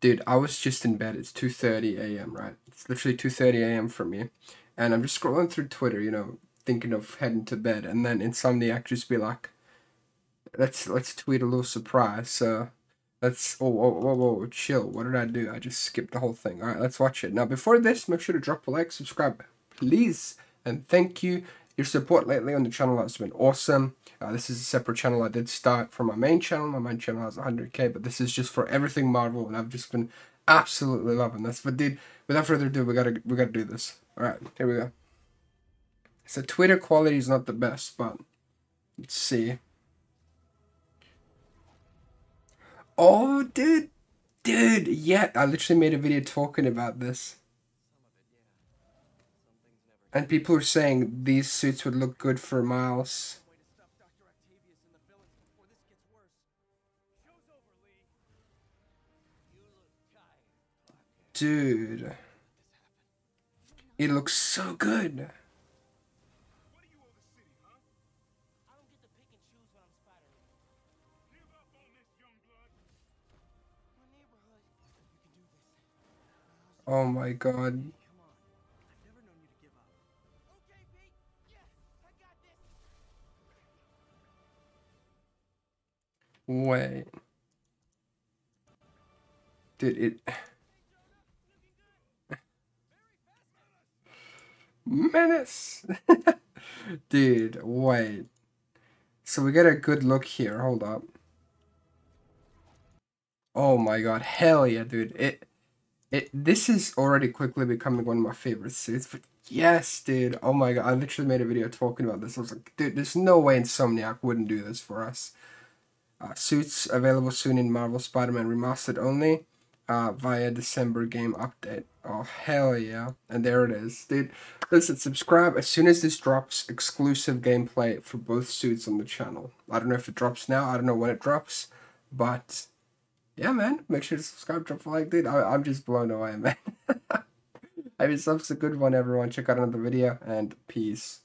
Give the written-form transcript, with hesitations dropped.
Dude, I was just in bed. It's 2:30 a.m., right? It's literally 2:30 a.m. from me. And I'm just scrolling through Twitter, you know, thinking of heading to bed. And then Insomniac just be like, let's tweet a little surprise. So let's, oh, whoa, whoa, whoa, chill. What did I do? I just skipped the whole thing. All right, let's watch it. Now, before this, make sure to drop a like, subscribe, please. And thank you. Your support lately on the channel has been awesome. This is a separate channel I did start from my main channel. My main channel has 100k, but this is just for everything Marvel, and I've just been absolutely loving this. But dude, without further ado, we gotta do this. All right, here we go. So Twitter quality is not the best, but let's see. Oh, dude, yeah, I literally made a video talking about this. And people are saying these suits would look good for Miles. Dude, it looks so good. Oh my God. Wait. Dude, it... Menace! Dude, wait. So we get a good look here, hold up. Oh my God, hell yeah, dude. This is already quickly becoming one of my favorite suits, but yes, dude. Oh my God, I literally made a video talking about this. I was like, dude, there's no way Insomniac wouldn't do this for us. Suits available soon in Marvel's Spider-Man Remastered only via December game update. Oh, hell yeah. And there it is. Dude, listen, subscribe as soon as this drops. Exclusive gameplay for both suits on the channel. I don't know if it drops now. I don't know when it drops. But, yeah, man. Make sure to subscribe, drop a like, dude. I'm just blown away, man. I mean, sub's a good one, everyone. Check out another video, and peace.